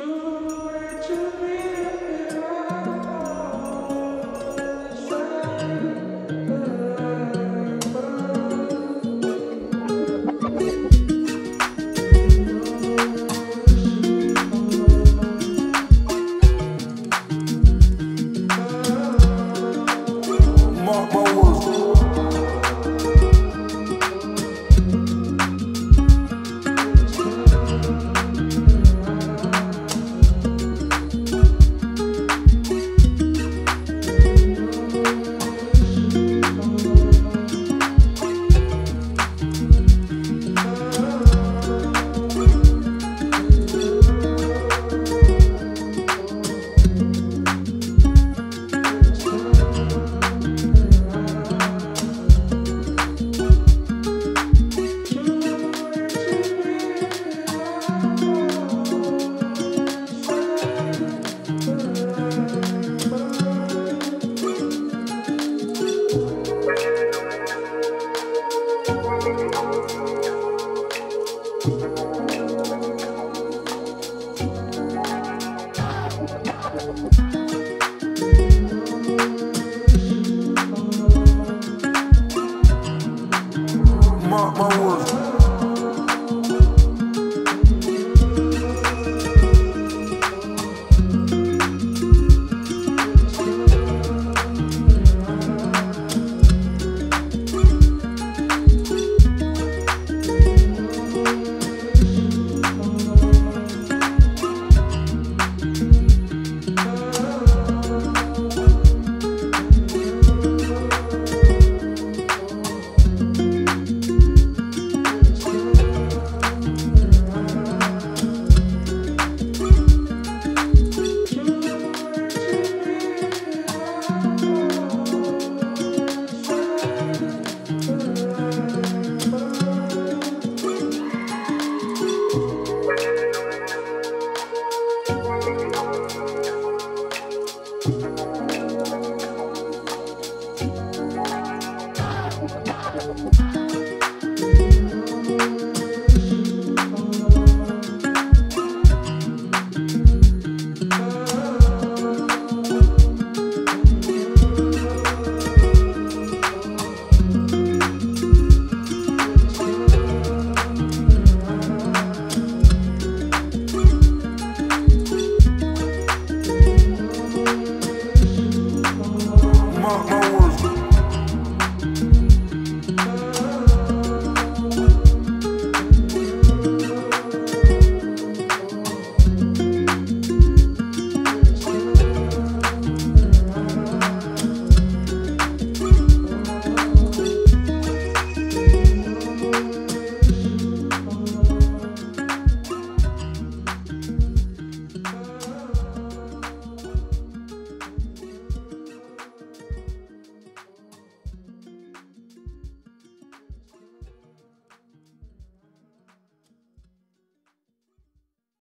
Show it to me.